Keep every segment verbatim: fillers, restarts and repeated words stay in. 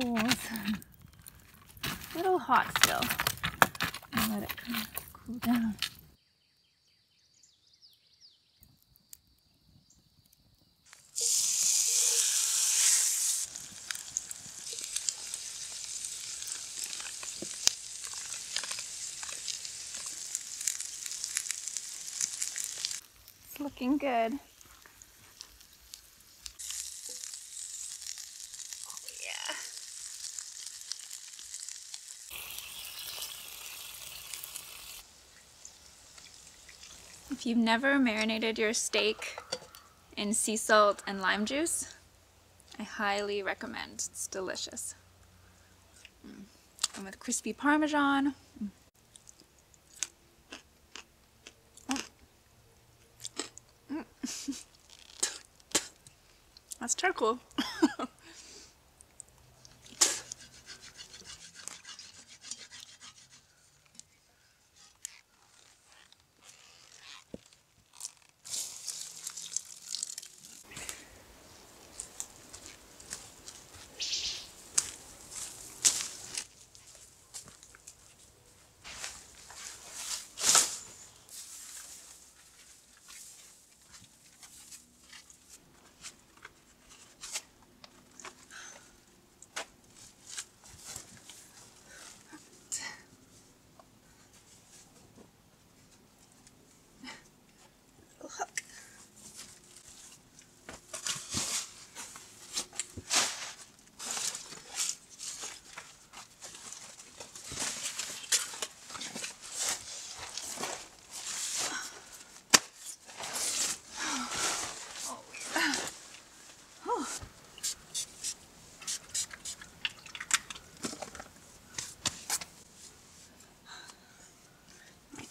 cools. A little hot still. I'll let it kind of cool down. It's looking good. If you've never marinated your steak in sea salt and lime juice, I highly recommend. It's delicious. Mm. And with crispy Parmesan. Mm. Mm. Mm. That's charcoal.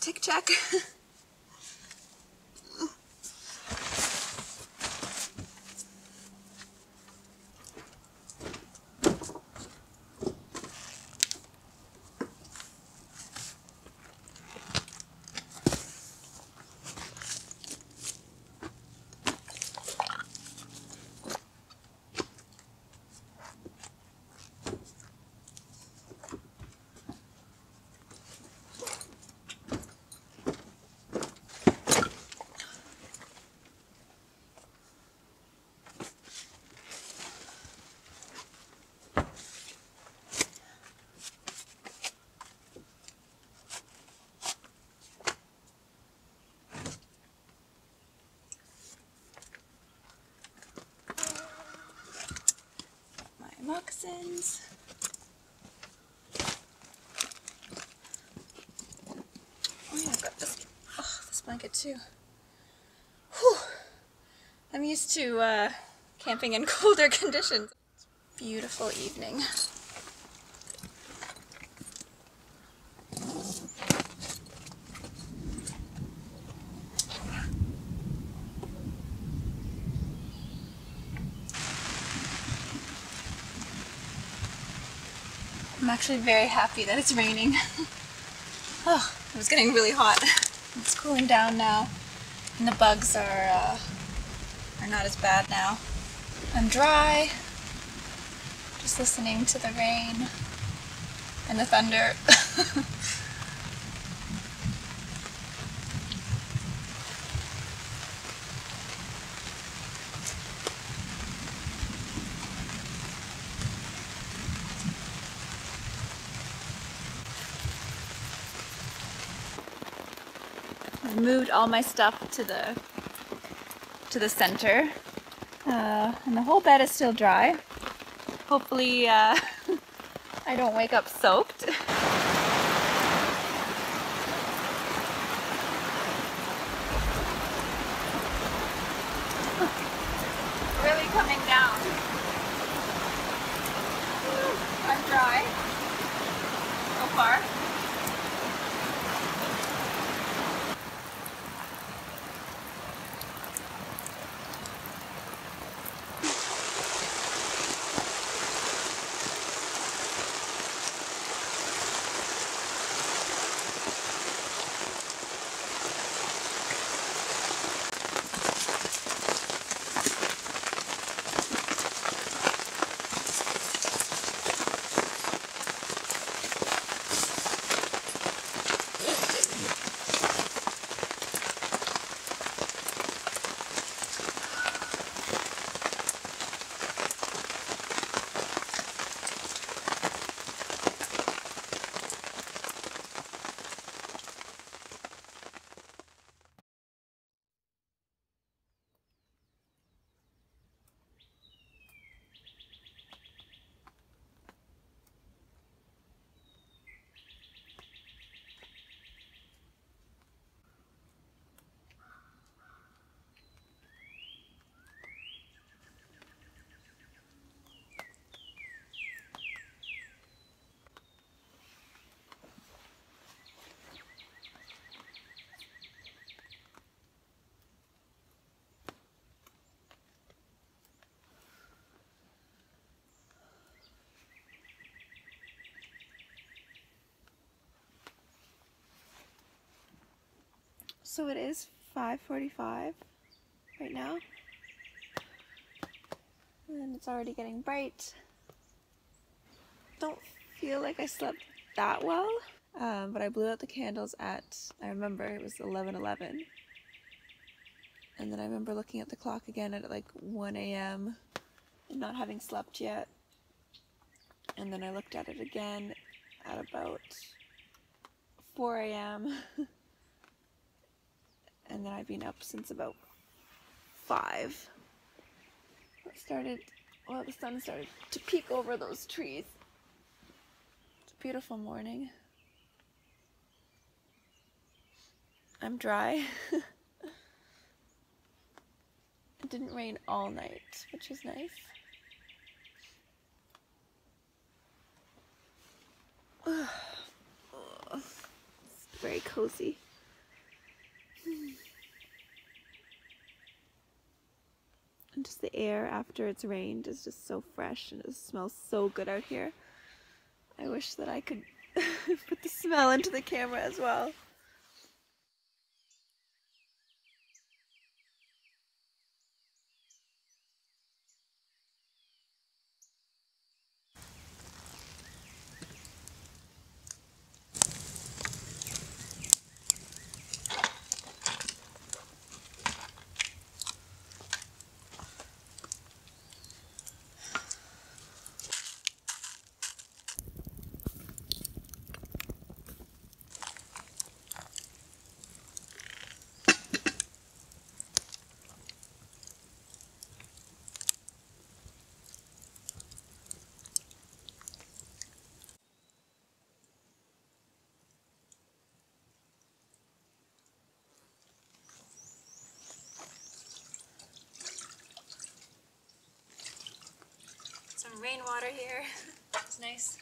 Tick check. Moccasins. Oh yeah, I've got this, oh, this blanket too. Whew. I'm used to uh, camping in colder conditions. It's a beautiful evening. I'm actually very happy that it's raining. Oh, it was getting really hot. It's cooling down now, and the bugs are uh, are not as bad now. I'm dry, just listening to the rain and the thunder. Moved all my stuff to the to the center, uh, and the whole bed is still dry. Hopefully uh, I don't wake up soaked. Really coming down. I'm dry so far. So it is five forty-five right now. And it's already getting bright. Don't feel like I slept that well, um, but I blew out the candles at, I remember it was eleven eleven. And then I remember looking at the clock again at like one A M and not having slept yet. And then I looked at it again at about four A M And then I've been up since about five. It started, well, the sun started to peek over those trees. It's a beautiful morning. I'm dry. It didn't rain all night, which is nice. It's very cozy. And just the air after it's rained is just so fresh, and it smells so good out here. I wish that I could put the smell into the camera as well. Rainwater here. It's nice.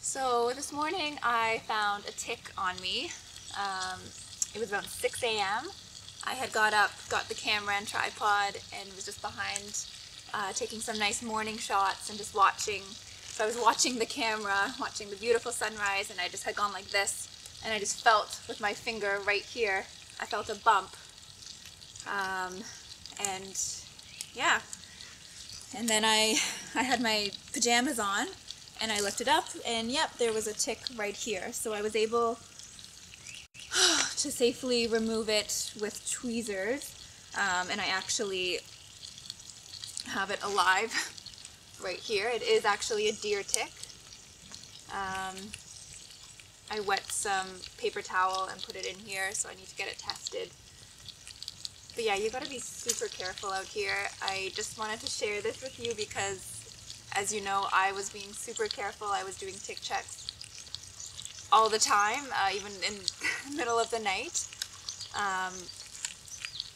So this morning I found a tick on me. Um, it was around six A M I had got up, got the camera and tripod, and was just behind uh, taking some nice morning shots and just watching. So I was watching the camera, watching the beautiful sunrise, and I just had gone like this, and I just felt with my finger right here, I felt a bump, um, and yeah, and then I, I had my pajamas on, and I lifted up, and yep, there was a tick right here, so I was able to safely remove it with tweezers, um, and I actually have it alive. Right here. It is actually a deer tick. Um, I wet some paper towel and put it in here, so I need to get it tested. But yeah, you got to be super careful out here. I just wanted to share this with you because, as you know, I was being super careful. I was doing tick checks all the time, uh, even in the middle of the night. Um,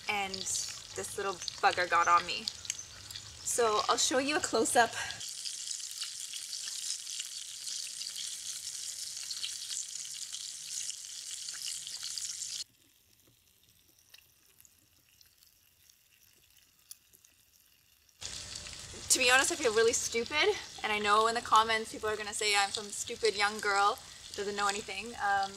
and this little bugger got on me. So I'll show you a close-up. To be honest, I feel really stupid, and I know in the comments people are going to say I'm some stupid young girl, doesn't know anything. Um,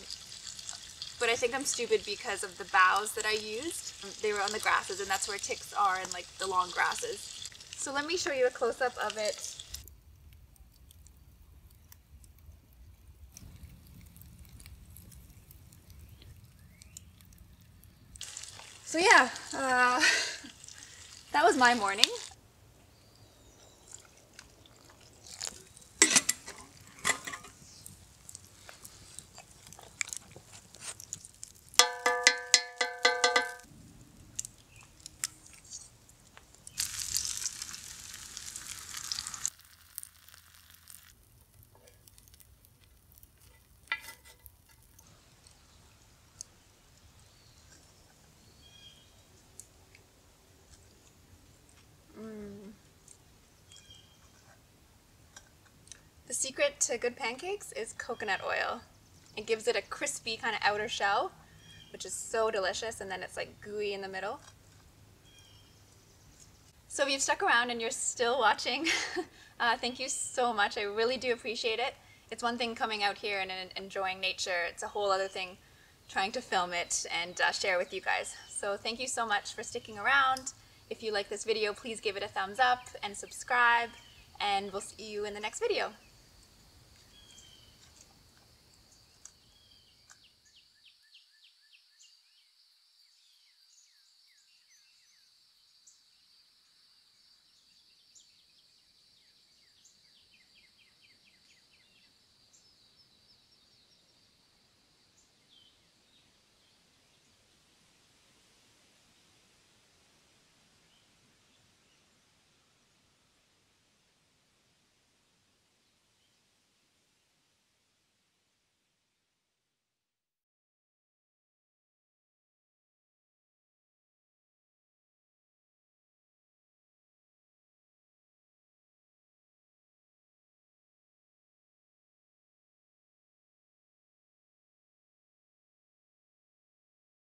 but I think I'm stupid because of the boughs that I used. They were on the grasses, and that's where ticks are, in like the long grasses. So let me show you a close-up of it. So yeah, uh, that was my morning. The secret to good pancakes is coconut oil. It gives it a crispy kind of outer shell, which is so delicious, and then it's like gooey in the middle. So if you've stuck around and you're still watching, uh, thank you so much. I really do appreciate it. It's one thing coming out here and, and enjoying nature. It's a whole other thing trying to film it and uh, share with you guys. So thank you so much for sticking around. If you like this video, please give it a thumbs up and subscribe, and we'll see you in the next video.